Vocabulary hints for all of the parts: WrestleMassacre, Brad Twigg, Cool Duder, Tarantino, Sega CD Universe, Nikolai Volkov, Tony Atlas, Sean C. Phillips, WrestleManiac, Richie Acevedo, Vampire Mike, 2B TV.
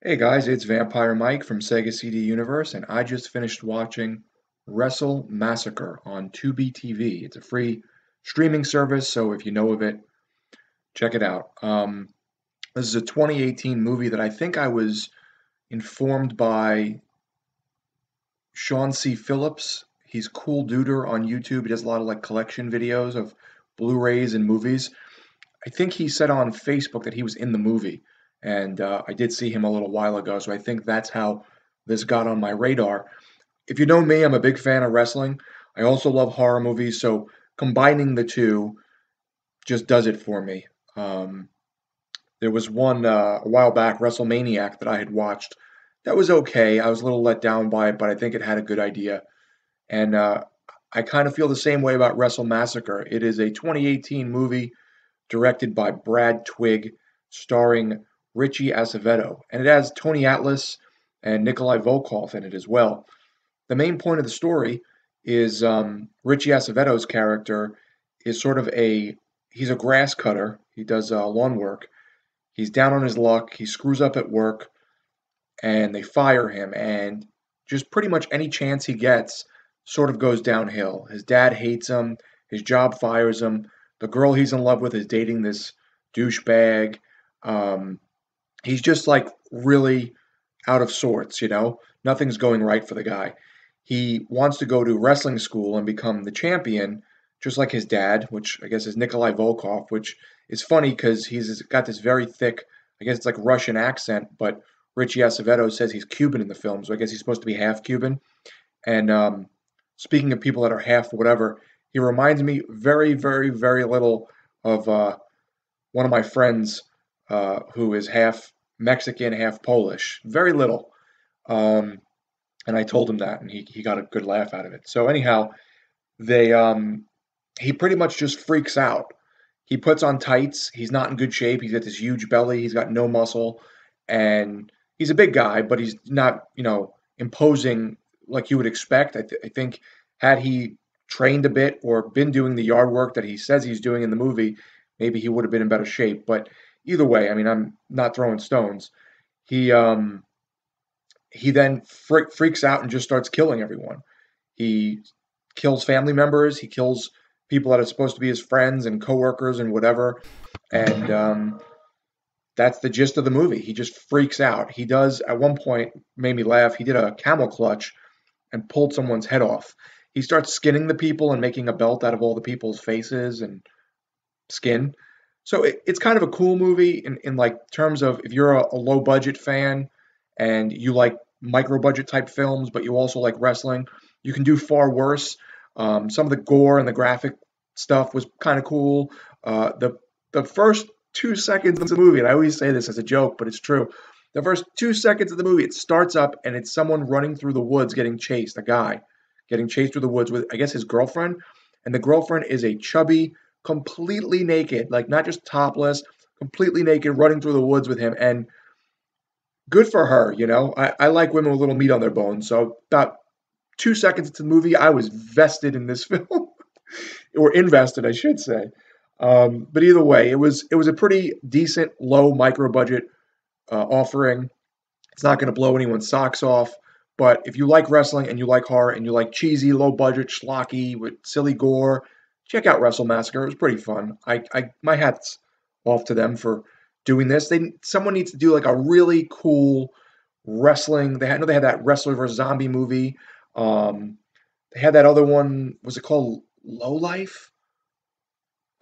Hey guys, it's Vampire Mike from Sega CD Universe, and I just finished watching WrestleMassacre on 2B TV. It's a free streaming service, so if you know of it, check it out. This is a 2018 movie that I think I was informed by Sean C. Phillips. He's Cool Duder on YouTube. He does a lot of like collection videos of Blu-rays and movies. I think he said on Facebook that he was in the movie. And I did see him a little while ago, so I think that's how this got on my radar. If you know me, I'm a big fan of wrestling. I also love horror movies, so combining the two just does it for me. There was one a while back, WrestleManiac, that I had watched. That was okay. I was a little let down by it, but I think it had a good idea. And I kind of feel the same way about WrestleMassacre. It is a 2018 movie directed by Brad Twigg, starring Richie Acevedo, and it has Tony Atlas and Nikolai Volkov in it as well. The main point of the story is Richie Acevedo's character is sort of he's a grass cutter. He does lawn work. He's down on his luck. He screws up at work, and they fire him, and just pretty much any chance he gets sort of goes downhill. His dad hates him. His job fires him. The girl he's in love with is dating this douchebag. He's just like really out of sorts, you know. Nothing's going right for the guy. He wants to go to wrestling school and become the champion, just like his dad, which I guess is Nikolai Volkov, which is funny because he's got this very thick, I guess it's like Russian accent, but Richie Acevedo says he's Cuban in the film, so I guess he's supposed to be half Cuban. And speaking of people that are half whatever, he reminds me very, very, very little of one of my friends who is half Mexican, half Polish. Very little. And I told him that, and he got a good laugh out of it. So anyhow, he pretty much just freaks out. He puts on tights. He's not in good shape. He's got this huge belly. He's got no muscle. And he's a big guy, but he's not, you know, imposing like you would expect. I think had he trained a bit or been doing the yard work that he says he's doing in the movie, maybe he would have been in better shape. But either way, I mean, I'm not throwing stones. He then freaks out and just starts killing everyone. He kills family members. He kills people that are supposed to be his friends and coworkers and whatever. And that's the gist of the movie. He just freaks out. He does, at one point, made me laugh, he did a camel clutch and pulled someone's head off. He starts skinning the people and making a belt out of all the people's faces and skin. So it's kind of a cool movie in like terms of if you're a low budget fan and you like micro budget type films, but you also like wrestling, you can do far worse. Some of the gore and the graphic stuff was kind of cool. The first 2 seconds of the movie, and I always say this as a joke, but it's true. The first 2 seconds of the movie, it starts up and it's someone running through the woods getting chased, a guy getting chased through the woods with, I guess, his girlfriend. And the girlfriend is a chubby, completely naked, like not just topless, completely naked, running through the woods with him. And good for her, you know. I like women with a little meat on their bones. So about 2 seconds into the movie, I was vested in this film, or invested, I should say. But either way, it was a pretty decent, low micro budget offering. It's not going to blow anyone's socks off. But if you like wrestling and you like horror and you like cheesy, low budget, schlocky with silly gore, check out WrestleMassacre. It was pretty fun. My hat's off to them for doing this. Someone needs to do like a really cool wrestling. They had that wrestler versus zombie movie. They had that other one. Was it called Low Life?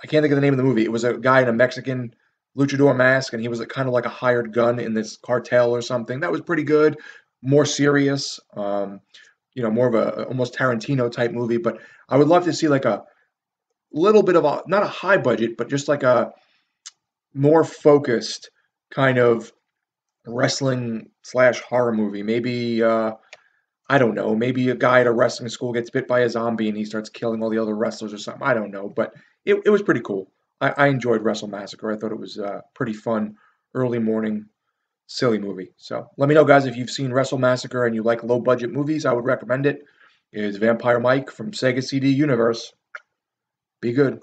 I can't think of the name of the movie. It was a guy in a Mexican luchador mask, and he was kind of like a hired gun in this cartel or something. That was pretty good. More serious. You know, more of a almost Tarantino type movie. But I would love to see like a little bit of a, not a high budget, but just like a more focused kind of wrestling / horror movie. Maybe, I don't know, maybe a guy at a wrestling school gets bit by a zombie and he starts killing all the other wrestlers or something. I don't know, but it was pretty cool. I enjoyed WrestleMassacre. I thought it was a pretty fun early morning silly movie. So let me know, guys, if you've seen WrestleMassacre and you like low budget movies, I would recommend it. It is Vampire Mike from Sega CD Universe. Be good.